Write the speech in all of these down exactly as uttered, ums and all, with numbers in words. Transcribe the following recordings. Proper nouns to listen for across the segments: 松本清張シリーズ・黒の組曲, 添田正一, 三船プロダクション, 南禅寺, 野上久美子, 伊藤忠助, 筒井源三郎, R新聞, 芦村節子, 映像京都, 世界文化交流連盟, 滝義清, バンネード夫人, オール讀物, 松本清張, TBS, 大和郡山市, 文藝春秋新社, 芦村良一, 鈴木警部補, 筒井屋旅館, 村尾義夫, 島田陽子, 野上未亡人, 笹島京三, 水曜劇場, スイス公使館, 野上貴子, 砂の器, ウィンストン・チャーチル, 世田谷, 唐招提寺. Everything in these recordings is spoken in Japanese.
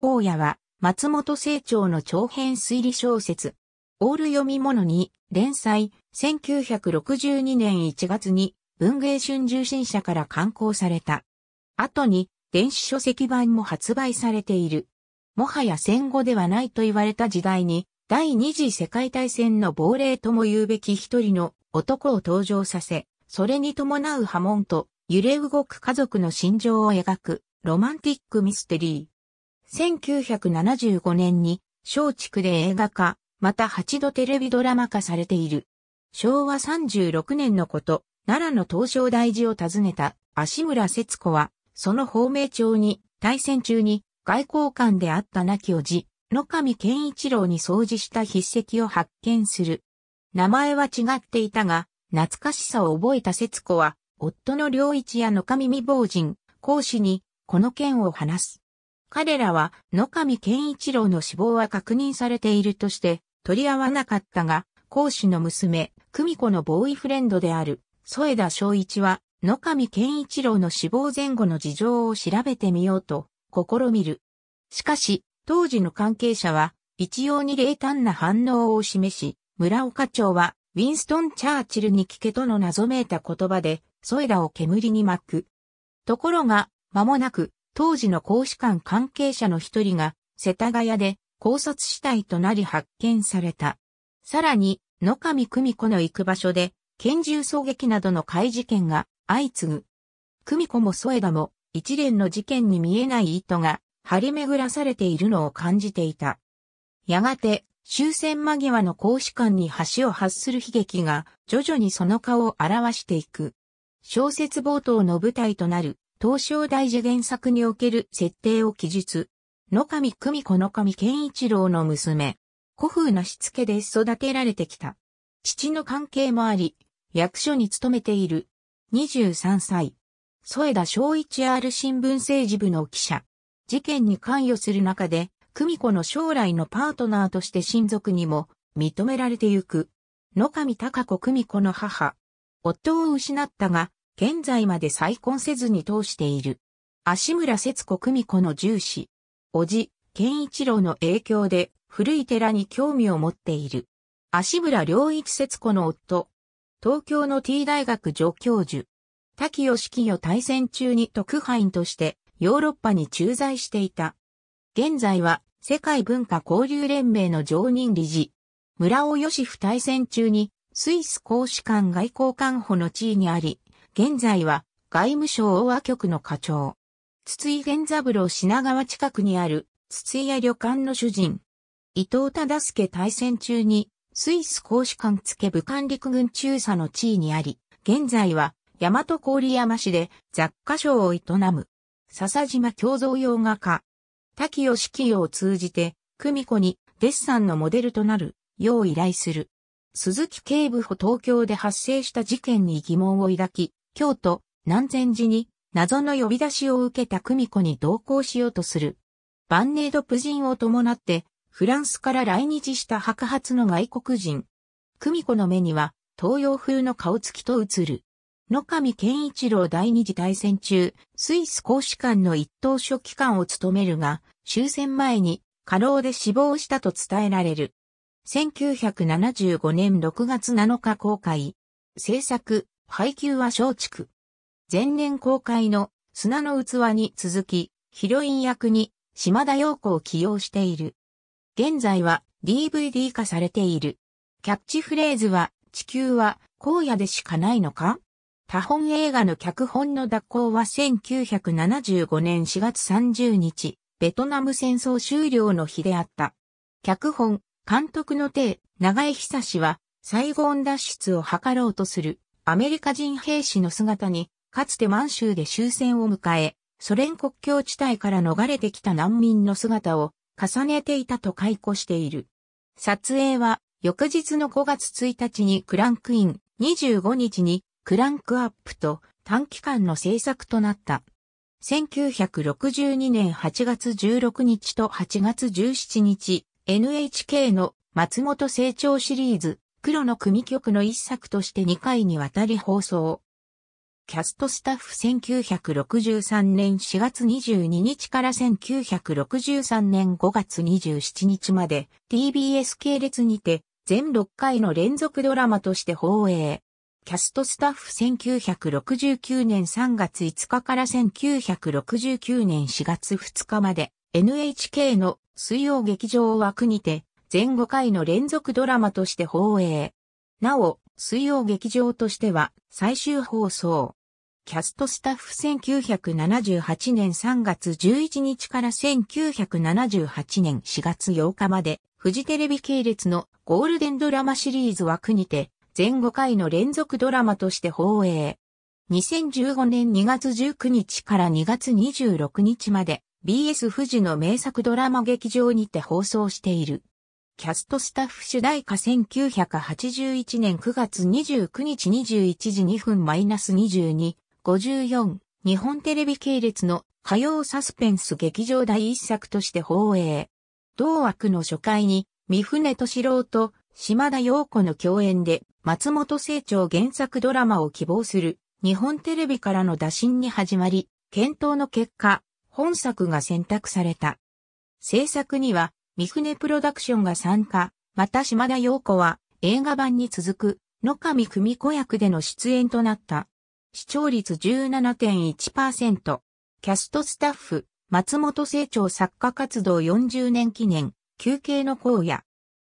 荒野は松本清張の長編推理小説。オール読み物に連載、せんきゅうひゃくろくじゅうにねんいちがつに文藝春秋新社から刊行された。後に電子書籍版も発売されている。もはや戦後ではないと言われた時代に、第二次世界大戦の亡霊とも言うべき一人の男を登場させ、それに伴う波紋と揺れ動く家族の心情を描くロマンティックミステリー。せんきゅうひゃくななじゅうごねんに松竹で映画化、またはちどテレビドラマ化されている。しょうわさんじゅうろくねんのこと、奈良の唐招提寺を訪ねた芦村節子は、その芳名帳に、大戦中に外交官であった亡き叔父、野上健一郎に相似した筆跡を発見する。名前は違っていたが、懐かしさを覚えた節子は、夫の良一や野上未亡人、公子に、この件を話す。彼らは、野上健一郎の死亡は確認されているとして、取り合わなかったが、公子の娘、久美子のボーイフレンドである、添田正一は、野上健一郎の死亡前後の事情を調べてみようと、試みる。しかし、当時の関係者は、一様に冷淡な反応を示し、村岡町は、ウィンストン・チャーチルに聞けとの謎めいた言葉で、添田を煙に巻く。ところが、間もなく、当時の公使館関係者の一人が、世田谷で、絞殺死体となり発見された。さらに、野上久美子の行く場所で、拳銃狙撃などの怪事件が相次ぐ。久美子も添田も、一連の事件に見えない糸が、張り巡らされているのを感じていた。やがて、終戦間際の公使館に橋を発する悲劇が、徐々にその顔を表していく。小説冒頭の舞台となる、唐招提寺原作における設定を記述。野上久美子野上健一郎の娘。古風なしつけで育てられてきた。父の関係もあり、役所に勤めている。にじゅうさんさい。添田正一 R 新聞政治部の記者。事件に関与する中で、久美子の将来のパートナーとして親族にも認められてゆく。野上貴子久美子の母。夫を失ったが、現在まで再婚せずに通している。芦村節子久美子の従子。叔父、健一郎の影響で古い寺に興味を持っている。芦村良一節子の夫。東京の T 大学助教授。滝義清大戦中に特派員として、ヨーロッパに駐在していた。現在は世界文化交流連盟の常任理事。村尾義夫大戦中にスイス公使館外交官補の地位にあり、現在は外務省大和局の課長。筒井源三郎品川近くにある筒井屋旅館の主人。伊藤忠助大戦中にスイス公使館付武官陸軍中佐の地位にあり、現在は大和郡山市で雑貨商を営む。笹島京三洋画家。滝義清を通じて、久美子にデッサンのモデルとなる、よう依頼する。鈴木警部補東京で発生した事件に疑問を抱き、京都、南禅寺に謎の呼び出しを受けた久美子に同行しようとする。バンネード夫人を伴って、フランスから来日した白髪の外国人。久美子の目には、東洋風の顔つきと映る。野上健一郎第二次大戦中、スイス公使館の一等書記官を務めるが、終戦前に過労で死亡したと伝えられる。せんきゅうひゃくななじゅうごねんろくがつなのか公開。制作、配給は松竹。前年公開の砂の器に続き、ヒロイン役に島田陽子を起用している。現在は ディーブイディー 化されている。キャッチフレーズは、地球は荒野でしかないのか？他本映画の脚本の脱稿はせんきゅうひゃくななじゅうごねんしがつさんじゅうにち、ベトナム戦争終了の日であった。脚本、監督のT大学は、サイゴン脱出を図ろうとするアメリカ人兵士の姿に、かつて満州で終戦を迎え、ソ連国境地帯から逃れてきた難民の姿を重ねていたと回顧している。撮影は、翌日のごがつついたちにクランクイン、にじゅうごにちに、クランクアップと短期間の制作となった。せんきゅうひゃくろくじゅうにねんはちがつじゅうろくにちとはちがつじゅうしちにち、エヌエイチケー の松本清張シリーズ、黒の組曲の一作としてにかいにわたり放送。キャストスタッフせんきゅうひゃくろくじゅうさんねんしがつにじゅうににちからせんきゅうひゃくろくじゅうさんねんごがつにじゅうしちにちまで ティービーエス 系列にて全ろっかいの連続ドラマとして放映。キャストスタッフせんきゅうひゃくろくじゅうきゅうねんさんがついつかからせんきゅうひゃくろくじゅうきゅうねんしがつふつかまで エヌエイチケー の水曜劇場枠にて全ごかいの連続ドラマとして放映。なお、水曜劇場としては最終放送。キャストスタッフせんきゅうひゃくななじゅうはちねんさんがつじゅういちにちからせんきゅうひゃくななじゅうはちねんしがつようかまでフジテレビ系列のゴールデンドラマシリーズ枠にて全ごかいの連続ドラマとして放映。にせんじゅうごねんにがつじゅうくにちからにがつにじゅうろくにちまで ビーエス 富士の名作ドラマ劇場にて放送している。キャストスタッフ主題歌せんきゅうひゃくはちじゅういちねんくがつにじゅうくにちにじゅういちじにふん にじゅうに ごじゅうよん日本テレビ系列の火曜サスペンス劇場第一作として放映。同枠の初回に三船敏郎と島田陽子の共演で松本清張原作ドラマを希望する日本テレビからの打診に始まり、検討の結果、本作が選択された。制作には三船プロダクションが参加、また島田陽子は映画版に続く野上久美子役での出演となった。視聴率 じゅうななてんいちパーセント。キャストスタッフ、松本清張作家活動よんじゅうねんきねん、休憩の荒野。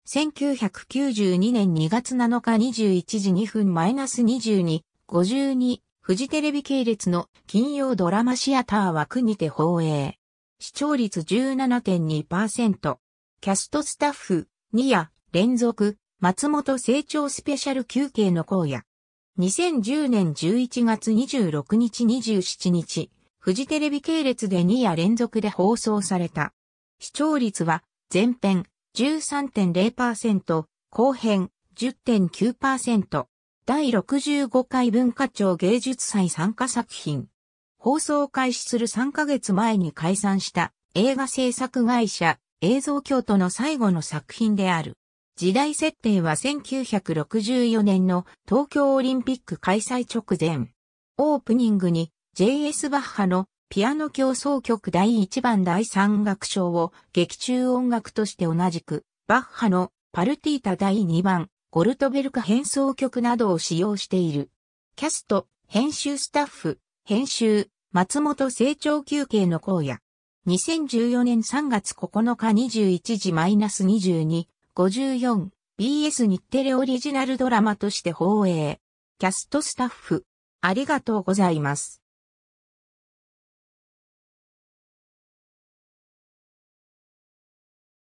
せんきゅうひゃくきゅうじゅうにねんにがつなのかにじゅういちじにふん にじゅうに ごじゅうにフジテレビ系列の金曜ドラマシアター枠にて放映。視聴率 じゅうななてんにパーセント。キャストスタッフにや連続松本清張スペシャル休憩の荒野。にせんじゅうねんじゅういちがつにじゅうろくにちにじゅうしちにちフジテレビ系列でにや連続で放送された。視聴率は前編 じゅうさんてんれいパーセント、後編 じゅってんきゅうパーセント、だいろくじゅうごかい文化庁芸術祭参加作品。放送開始するさんかげつまえに解散した映画制作会社映像京都の最後の作品である。時代設定はせんきゅうひゃくろくじゅうよねんの東京オリンピック開催直前。オープニングに ジェイエス バッハのピアノ協奏曲だいいちばんだいさん楽章を劇中音楽として同じく、バッハのパルティータだいにばん、ゴルトベルク変奏曲などを使用している。キャスト、編集スタッフ、編集、松本清張休憩の荒野。にせんじゅうよねんさんがつここのかにじゅういちじにふん にじゅうに ごじゅうよん ビーエス 日テレオリジナルドラマとして放映。キャストスタッフ、ありがとうございます。